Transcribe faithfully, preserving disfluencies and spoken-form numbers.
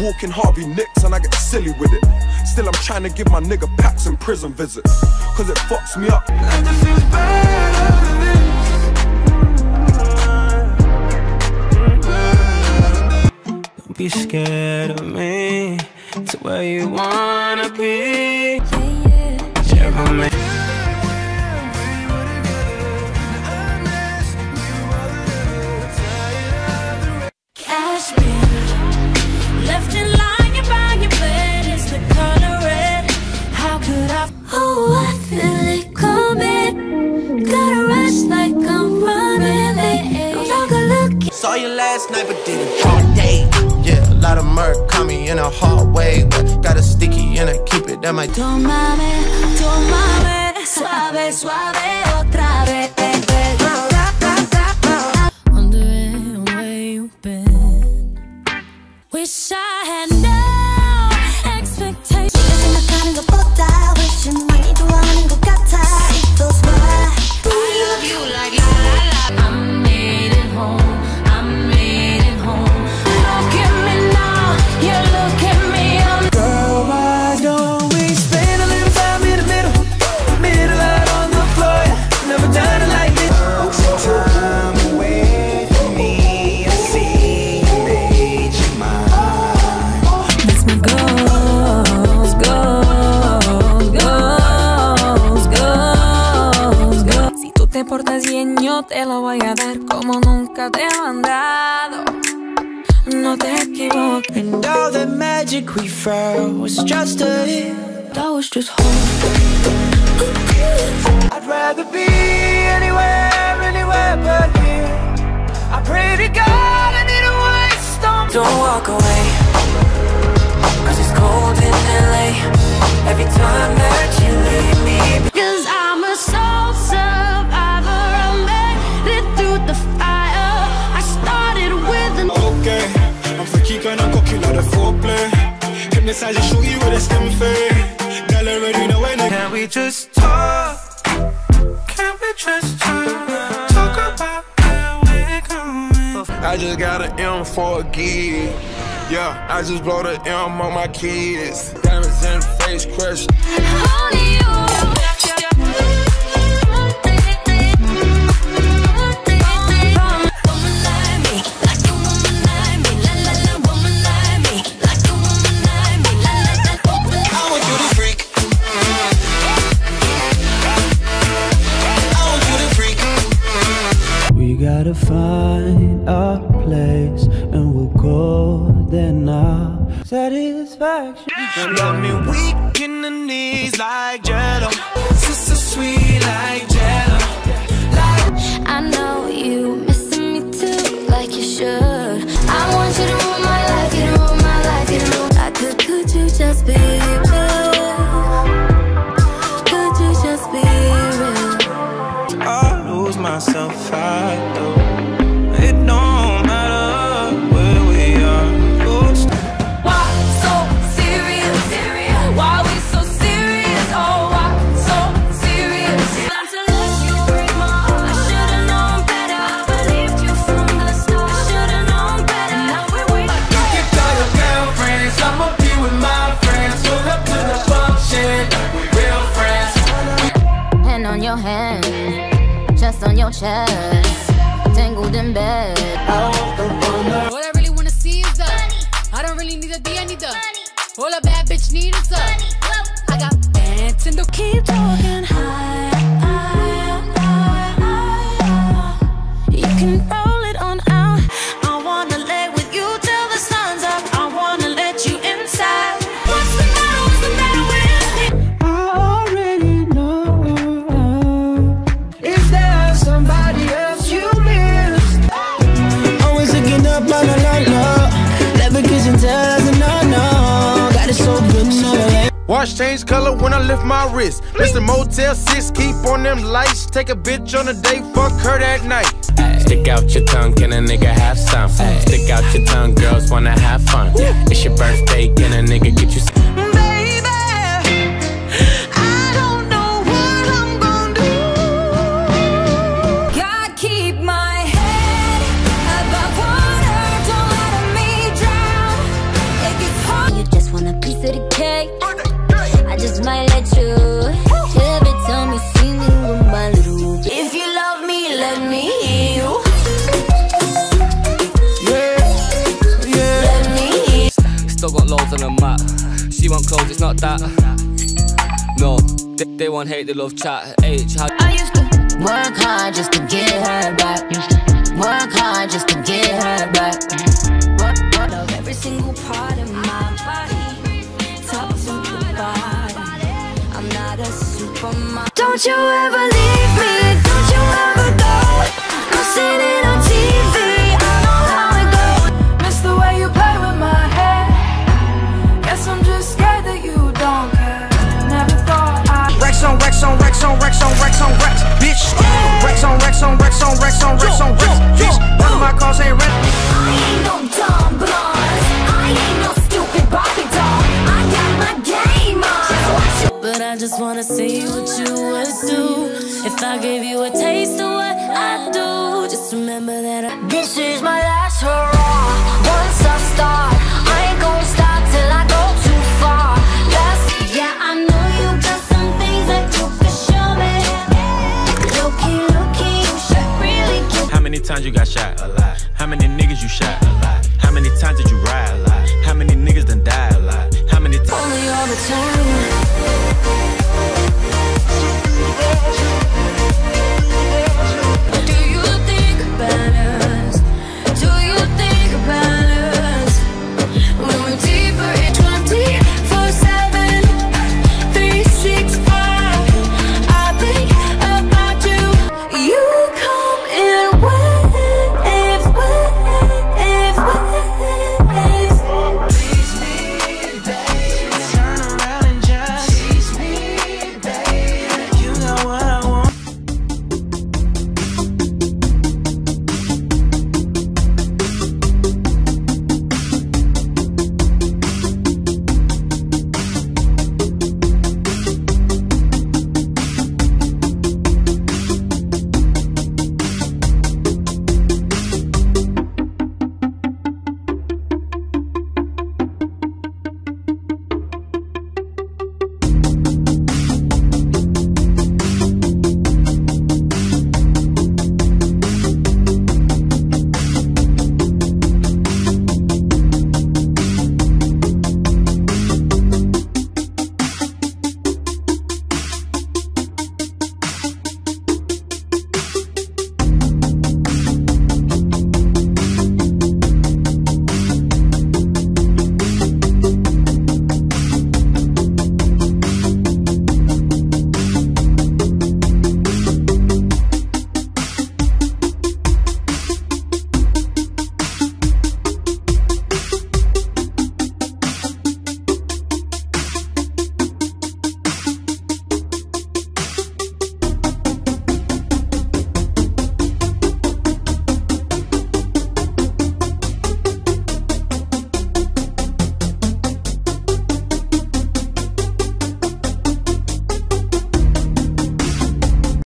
walking Harvey Nicks and I get silly with it. Still I'm trying to give my nigga packs and prison visits, cause it fucks me up. Nothing feels better than this. Don't be scared of me, to where you wanna be. Yeah, yeah, yeah. Saw you last night but didn't all day. Yeah, a lot of murk caught me in a hallway, but got a sticky and I keep it at my. Tómame, tómame, suave, suave, otra vez, baby. Wondering where you've been. Wish I had no expectations. I love you like la la la. I'm made it home. Te la voy a dar como nunca te lo han dado. No te equivoques. And all the magic we found was just a hit. That was just home. I'd rather be anywhere, anywhere but here. I pray to God I didn't waste on. Don't walk away, cause it's cold in L A. Every time that you leave me, cause I'm a soul survivor. Can we just talk? Can we just talk? Talk about where we're going. I just got an M for a gig. Yeah, I just blow the M on my kids. Diamonds in the face, crush. Only you. Gotta find a place and we'll go there now. Satisfaction. You love me weak in the knees like jello. Sister sweet like jello. Like I know you missing me too, like you should. I want you to rule my life, you to rule my life, you to rule. I could, could you just be blue? Could you just be real? I lose myself, I do. Hand, just on your chest, tangled in bed. All I really wanna see is the money. I don't really need a D, I need the money. All a bad bitch need is the money. I got pants and don't keep talking high. You can roll it on out. I wanna lay with you till the sun's up. I wanna let you inside. What's the matter? What's the matter with me? I already know. Somebody else you missed. Always looking up, la la la la. Never kissing tell us no no. Got it so good, no. Watch change color when I lift my wrist. Mister Motel six, keep on them lights. Take a bitch on a date, fuck her that night. Ay. Stick out your tongue, can a nigga have some? Ay. Stick out your tongue, girls wanna have fun. Yeah. It's your birthday, can a nigga get you some? still got loads on the map. She want clothes, it's not that. No, they, they won't hate, they love chat. H, how I used to work hard just to get her back. Used to work hard just to get her back. Work, work, love every single part of my body, top to the bottom. I'm not a supermodel. Don't you ever leave me? Don't you ever go? I've seen it on T V. I just wanna see what you would do if I gave you a taste of what I do. Just remember that I this is my last hurrah. Once I start, I ain't gonna stop till I go too far. That's yeah, I know you got some things that you can show me. Looky, looky, you should really get. How many times you got shot? A lot. How many niggas you shot? A lot. How many times did you ride?